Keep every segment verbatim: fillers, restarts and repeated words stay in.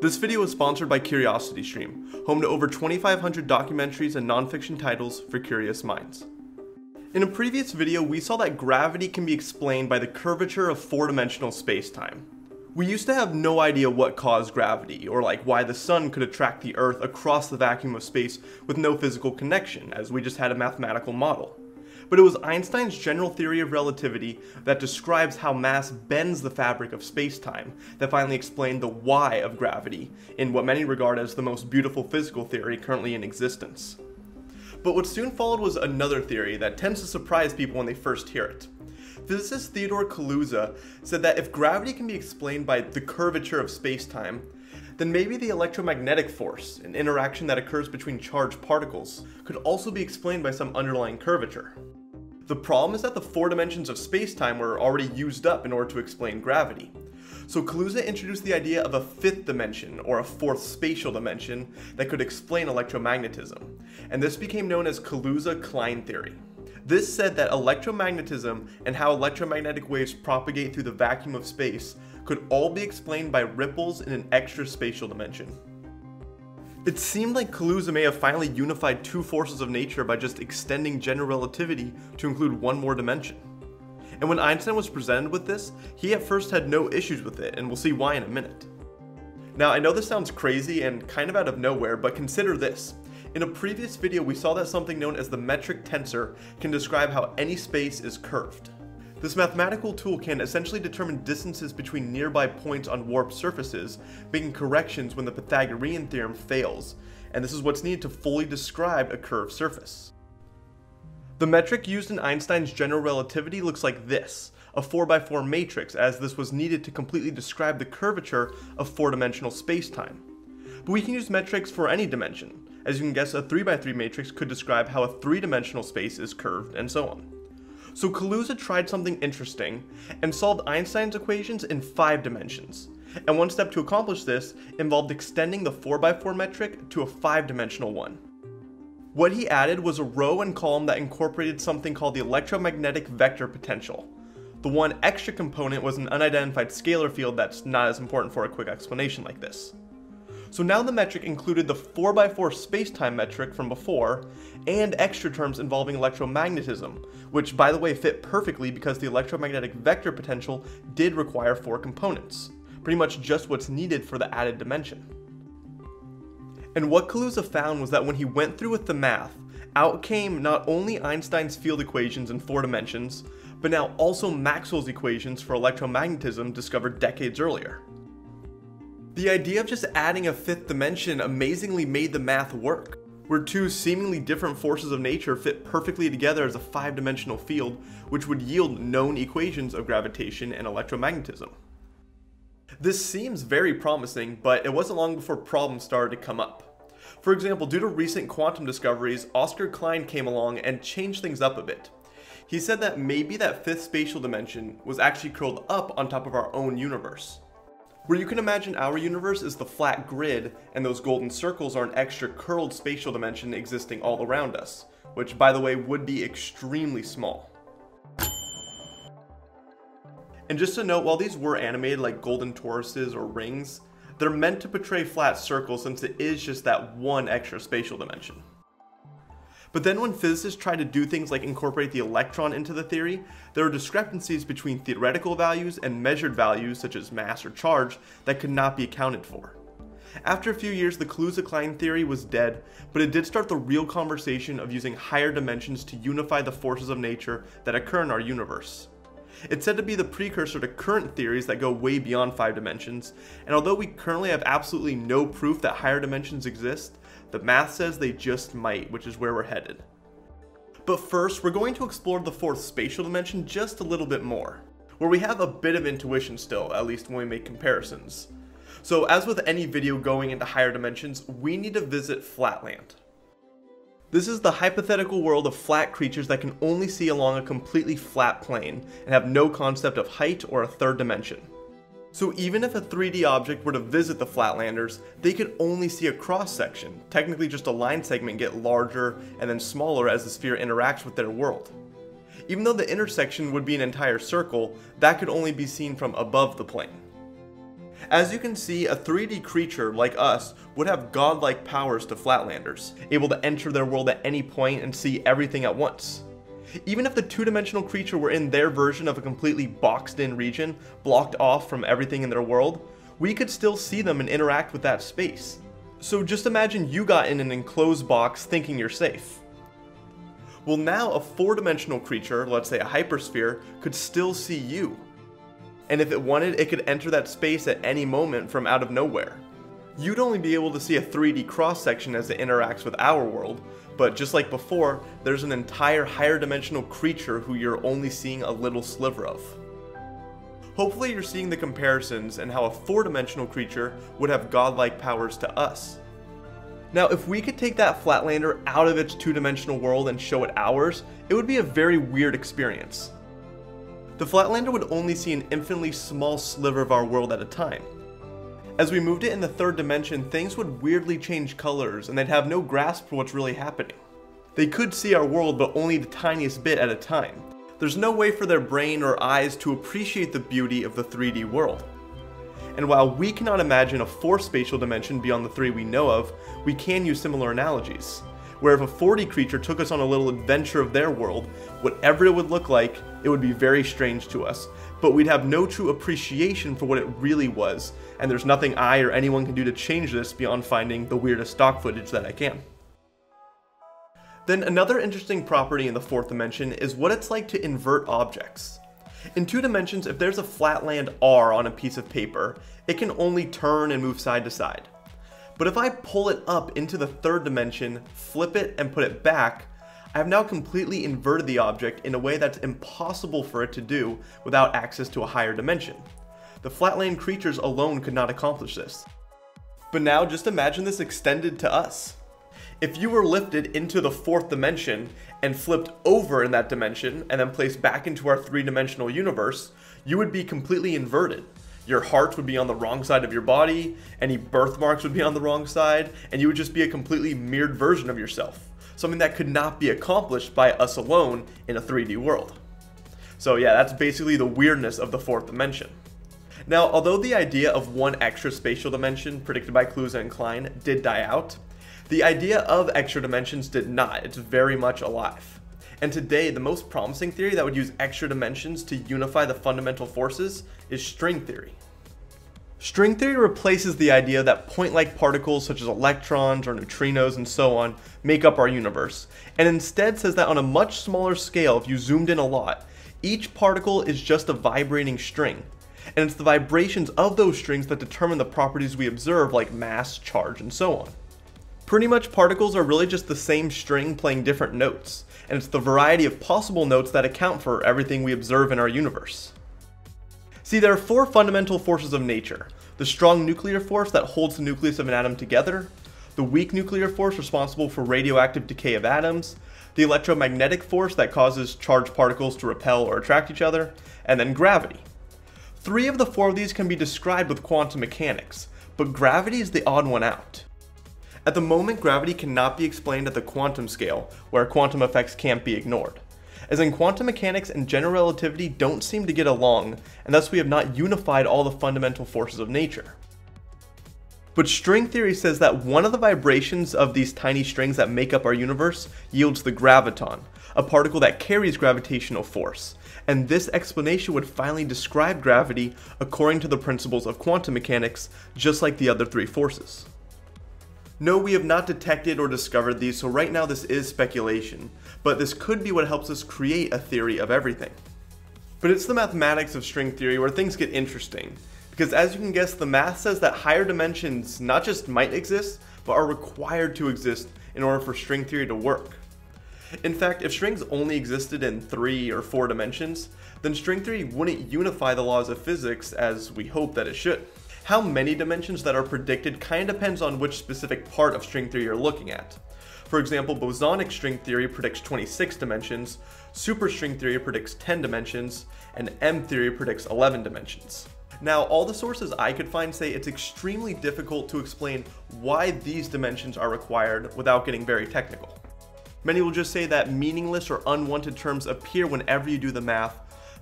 This video is sponsored by CuriosityStream, home to over twenty-five hundred documentaries and nonfiction titles for curious minds. In a previous video, we saw that gravity can be explained by the curvature of four-dimensional space-time. We used to have no idea what caused gravity, or like why the sun could attract the earth across the vacuum of space with no physical connection, as we just had a mathematical model. But it was Einstein's general theory of relativity that describes how mass bends the fabric of space-time that finally explained the why of gravity, in what many regard as the most beautiful physical theory currently in existence. But what soon followed was another theory that tends to surprise people when they first hear it. Physicist Theodor Kaluza said that if gravity can be explained by the curvature of space-time, then maybe the electromagnetic force, an interaction that occurs between charged particles, could also be explained by some underlying curvature. The problem is that the four dimensions of space-time were already used up in order to explain gravity. So Kaluza introduced the idea of a fifth dimension, or a fourth spatial dimension, that could explain electromagnetism, and this became known as Kaluza-Klein theory. This said that electromagnetism and how electromagnetic waves propagate through the vacuum of space could all be explained by ripples in an extra spatial dimension. It seemed like Kaluza may have finally unified two forces of nature by just extending general relativity to include one more dimension. And when Einstein was presented with this, he at first had no issues with it, and we'll see why in a minute. Now, I know this sounds crazy and kind of out of nowhere, but consider this. In a previous video, we saw that something known as the metric tensor can describe how any space is curved. This mathematical tool can essentially determine distances between nearby points on warped surfaces, making corrections when the Pythagorean theorem fails, and this is what's needed to fully describe a curved surface. The metric used in Einstein's general relativity looks like this, a four by four matrix, as this was needed to completely describe the curvature of four-dimensional space-time. But we can use metrics for any dimension. As you can guess, a three by three matrix could describe how a three-dimensional space is curved, and so on. So Kaluza tried something interesting, and solved Einstein's equations in five dimensions. And one step to accomplish this involved extending the four by four metric to a five-dimensional one. What he added was a row and column that incorporated something called the electromagnetic vector potential. The one extra component was an unidentified scalar field that's not as important for a quick explanation like this. So now the metric included the four by four space-time metric from before, and extra terms involving electromagnetism, which by the way fit perfectly because the electromagnetic vector potential did require four components, pretty much just what's needed for the added dimension. And what Kaluza found was that when he went through with the math, out came not only Einstein's field equations in four dimensions, but now also Maxwell's equations for electromagnetism discovered decades earlier. The idea of just adding a fifth dimension amazingly made the math work, where two seemingly different forces of nature fit perfectly together as a five-dimensional field, which would yield known equations of gravitation and electromagnetism. This seems very promising, but it wasn't long before problems started to come up. For example, due to recent quantum discoveries, Oscar Klein came along and changed things up a bit. He said that maybe that fifth spatial dimension was actually curled up on top of our own universe. Where you can imagine our universe is the flat grid, and those golden circles are an extra curled spatial dimension existing all around us, which by the way would be extremely small. And just to note, while these were animated like golden toruses or rings, they're meant to portray flat circles since it is just that one extra spatial dimension. But then when physicists tried to do things like incorporate the electron into the theory, there were discrepancies between theoretical values and measured values such as mass or charge that could not be accounted for. After a few years, the Kaluza-Klein theory was dead, but it did start the real conversation of using higher dimensions to unify the forces of nature that occur in our universe. It's said to be the precursor to current theories that go way beyond five dimensions, and although we currently have absolutely no proof that higher dimensions exist, the math says they just might, which is where we're headed. But first, we're going to explore the fourth spatial dimension just a little bit more, where we have a bit of intuition still, at least when we make comparisons. So as with any video going into higher dimensions, we need to visit Flatland. This is the hypothetical world of flat creatures that can only see along a completely flat plane and have no concept of height or a third dimension. So even if a three D object were to visit the Flatlanders, they could only see a cross section, technically just a line segment get larger and then smaller as the sphere interacts with their world. Even though the intersection would be an entire circle, that could only be seen from above the plane. As you can see, a three D creature like us would have godlike powers to Flatlanders, able to enter their world at any point and see everything at once. Even if the two-dimensional creature were in their version of a completely boxed-in region, blocked off from everything in their world, we could still see them and interact with that space. So just imagine you got in an enclosed box thinking you're safe. Well, now a four-dimensional creature, let's say a hypersphere, could still see you. And if it wanted, it could enter that space at any moment from out of nowhere. You'd only be able to see a three D cross-section as it interacts with our world, but just like before, there's an entire higher dimensional creature who you're only seeing a little sliver of. Hopefully you're seeing the comparisons and how a four-dimensional creature would have godlike powers to us. Now, if we could take that Flatlander out of its two-dimensional world and show it ours, it would be a very weird experience. The Flatlander would only see an infinitely small sliver of our world at a time. As we moved it in the third dimension, things would weirdly change colors and they'd have no grasp for what's really happening. They could see our world, but only the tiniest bit at a time. There's no way for their brain or eyes to appreciate the beauty of the three D world. And while we cannot imagine a fourth spatial dimension beyond the three we know of, we can use similar analogies, where if a four D creature took us on a little adventure of their world, whatever it would look like, it would be very strange to us, but we'd have no true appreciation for what it really was, and there's nothing I or anyone can do to change this beyond finding the weirdest stock footage that I can. Then another interesting property in the fourth dimension is what it's like to invert objects. In two dimensions, if there's a Flatland R on a piece of paper, it can only turn and move side to side. But if I pull it up into the third dimension, flip it, and put it back, I have now completely inverted the object in a way that's impossible for it to do without access to a higher dimension. The Flatland creatures alone could not accomplish this. But now just imagine this extended to us. If you were lifted into the fourth dimension and flipped over in that dimension and then placed back into our three-dimensional universe, you would be completely inverted. Your heart would be on the wrong side of your body, any birthmarks would be on the wrong side, and you would just be a completely mirrored version of yourself, something that could not be accomplished by us alone in a three D world. So yeah, that's basically the weirdness of the fourth dimension. Now, although the idea of one extra spatial dimension predicted by Kaluza and Klein did die out, the idea of extra dimensions did not. It's very much alive. And today, the most promising theory that would use extra dimensions to unify the fundamental forces is string theory. String theory replaces the idea that point-like particles such as electrons or neutrinos and so on make up our universe, and instead says that on a much smaller scale, if you zoomed in a lot, each particle is just a vibrating string. And it's the vibrations of those strings that determine the properties we observe, like mass, charge, and so on. Pretty much particles are really just the same string playing different notes, and it's the variety of possible notes that account for everything we observe in our universe. See, there are four fundamental forces of nature: the strong nuclear force that holds the nucleus of an atom together, the weak nuclear force responsible for radioactive decay of atoms, the electromagnetic force that causes charged particles to repel or attract each other, and then gravity. Three of the four of these can be described with quantum mechanics, but gravity is the odd one out. At the moment, gravity cannot be explained at the quantum scale, where quantum effects can't be ignored. As in, quantum mechanics and general relativity don't seem to get along, and thus we have not unified all the fundamental forces of nature. But string theory says that one of the vibrations of these tiny strings that make up our universe yields the graviton, a particle that carries gravitational force, and this explanation would finally describe gravity according to the principles of quantum mechanics, just like the other three forces. No, we have not detected or discovered these, so right now this is speculation, but this could be what helps us create a theory of everything. But it's the mathematics of string theory where things get interesting, because as you can guess, the math says that higher dimensions not just might exist, but are required to exist in order for string theory to work. In fact, if strings only existed in three or four dimensions, then string theory wouldn't unify the laws of physics as we hope that it should. How many dimensions that are predicted kind of depends on which specific part of string theory you're looking at. For example, bosonic string theory predicts twenty-six dimensions, superstring theory predicts ten dimensions, and M theory predicts eleven dimensions. Now, all the sources I could find say it's extremely difficult to explain why these dimensions are required without getting very technical. Many will just say that meaningless or unwanted terms appear whenever you do the math,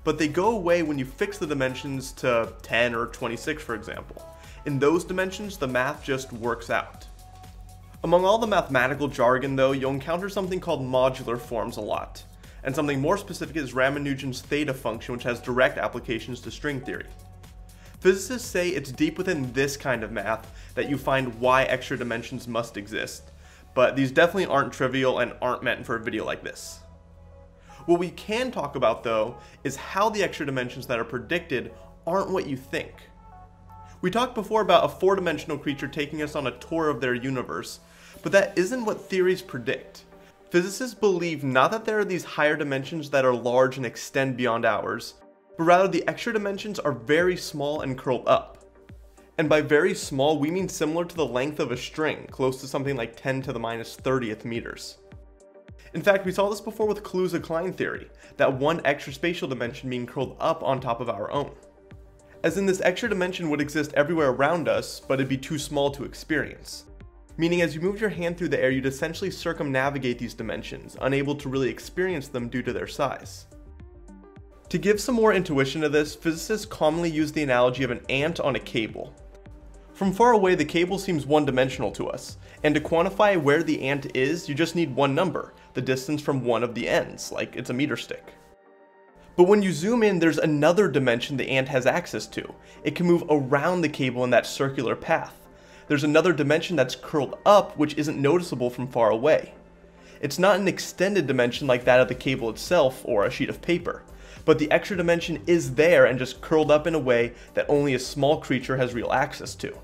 but they go away when you fix the dimensions to ten or twenty-six, for example. In those dimensions, the math just works out. Among all the mathematical jargon, though, you'll encounter something called modular forms a lot, and something more specific is Ramanujan's theta function, which has direct applications to string theory. Physicists say it's deep within this kind of math that you find why extra dimensions must exist, but these definitely aren't trivial and aren't meant for a video like this. What we can talk about, though, is how the extra dimensions that are predicted aren't what you think. We talked before about a four-dimensional creature taking us on a tour of their universe, but that isn't what theories predict. Physicists believe not that there are these higher dimensions that are large and extend beyond ours, but rather the extra dimensions are very small and curled up. And by very small, we mean similar to the length of a string, close to something like ten to the minus thirtieth meters. In fact, we saw this before with Kaluza-Klein theory, that one extra spatial dimension being curled up on top of our own. As in, this extra dimension would exist everywhere around us, but it'd be too small to experience. Meaning, as you moved your hand through the air, you'd essentially circumnavigate these dimensions, unable to really experience them due to their size. To give some more intuition to this, physicists commonly use the analogy of an ant on a cable. From far away, the cable seems one-dimensional to us, and to quantify where the ant is, you just need one number, the distance from one of the ends, like it's a meter stick. But when you zoom in, there's another dimension the ant has access to. It can move around the cable in that circular path. There's another dimension that's curled up, which isn't noticeable from far away. It's not an extended dimension like that of the cable itself or a sheet of paper, but the extra dimension is there and just curled up in a way that only a small creature has real access to.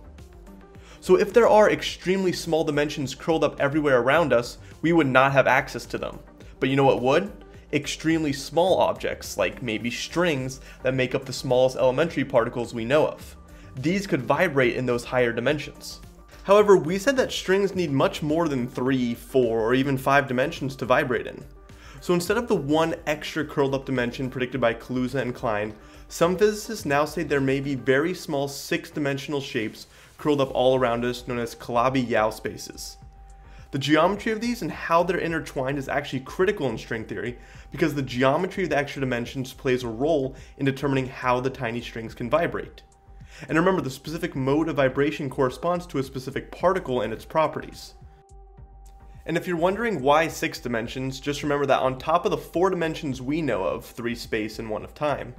So if there are extremely small dimensions curled up everywhere around us, we would not have access to them. But you know what would? Extremely small objects, like maybe strings, that make up the smallest elementary particles we know of. These could vibrate in those higher dimensions. However, we said that strings need much more than three, four, or even five dimensions to vibrate in. So instead of the one extra curled up dimension predicted by Kaluza and Klein, some physicists now say there may be very small six-dimensional shapes curled up all around us known as Calabi-Yau spaces. The geometry of these and how they're intertwined is actually critical in string theory, because the geometry of the extra dimensions plays a role in determining how the tiny strings can vibrate. And remember, the specific mode of vibration corresponds to a specific particle and its properties. And if you're wondering why six dimensions, just remember that on top of the four dimensions we know of, three space and one of time,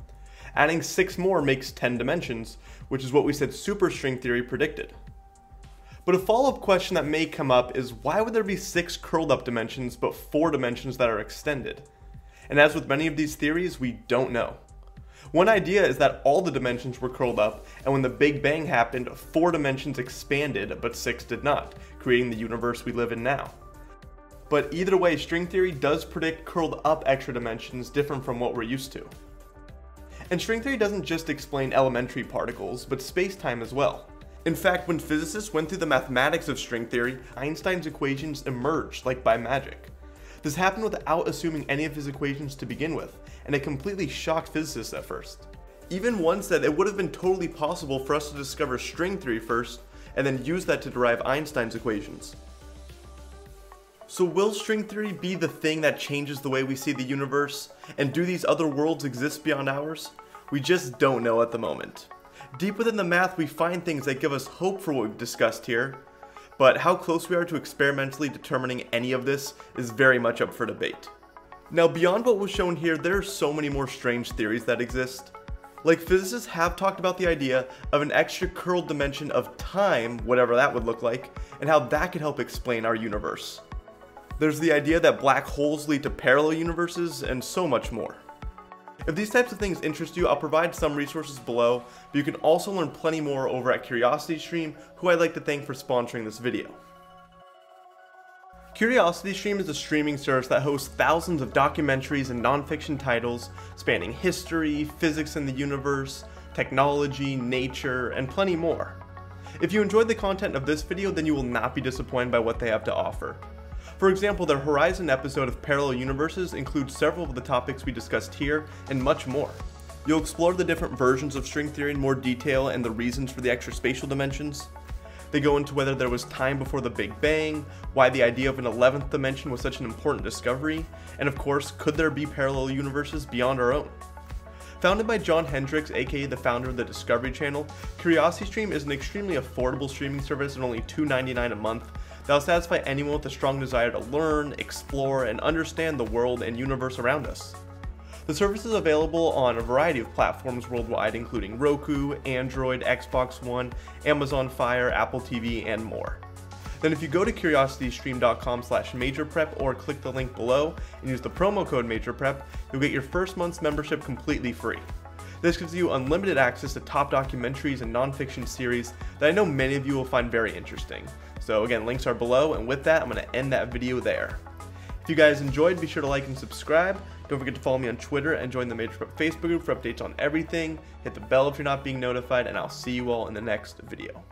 adding six more makes ten dimensions, which is what we said superstring theory predicted. But a follow-up question that may come up is, why would there be six curled up dimensions but four dimensions that are extended? And as with many of these theories, we don't know. One idea is that all the dimensions were curled up, and when the Big Bang happened, four dimensions expanded but six did not, creating the universe we live in now. But either way, string theory does predict curled up extra dimensions different from what we're used to. And string theory doesn't just explain elementary particles, but space-time as well. In fact, when physicists went through the mathematics of string theory, Einstein's equations emerged, like by magic. This happened without assuming any of his equations to begin with, and it completely shocked physicists at first. Even one said it would have been totally possible for us to discover string theory first, and then use that to derive Einstein's equations. So will string theory be the thing that changes the way we see the universe? And do these other worlds exist beyond ours? We just don't know at the moment. Deep within the math, we find things that give us hope for what we've discussed here, but how close we are to experimentally determining any of this is very much up for debate. Now, beyond what was shown here, there are so many more strange theories that exist. Like, physicists have talked about the idea of an extra curled dimension of time, whatever that would look like, and how that could help explain our universe. There's the idea that black holes lead to parallel universes, and so much more. If these types of things interest you, I'll provide some resources below, but you can also learn plenty more over at CuriosityStream, who I'd like to thank for sponsoring this video. CuriosityStream is a streaming service that hosts thousands of documentaries and nonfiction titles spanning history, physics and the universe, technology, nature, and plenty more. If you enjoyed the content of this video, then you will not be disappointed by what they have to offer. For example, their Horizon episode of Parallel Universes includes several of the topics we discussed here, and much more. You'll explore the different versions of string theory in more detail and the reasons for the extra spatial dimensions. They go into whether there was time before the Big Bang, why the idea of an eleventh dimension was such an important discovery, and of course, could there be parallel universes beyond our own? Founded by John Hendricks, aka the founder of the Discovery Channel, CuriosityStream is an extremely affordable streaming service at only two ninety-nine a month that will satisfy anyone with a strong desire to learn, explore, and understand the world and universe around us. The service is available on a variety of platforms worldwide, including Roku, Android, Xbox One, Amazon Fire, Apple T V, and more. Then if you go to curiosity stream dot com slash major prep or click the link below and use the promo code major prep, you'll get your first month's membership completely free. This gives you unlimited access to top documentaries and nonfiction series that I know many of you will find very interesting. So again, links are below, and with that, I'm going to end that video there. If you guys enjoyed, be sure to like and subscribe. Don't forget to follow me on Twitter and join the Major Prep Facebook group for updates on everything. Hit the bell if you're not being notified, and I'll see you all in the next video.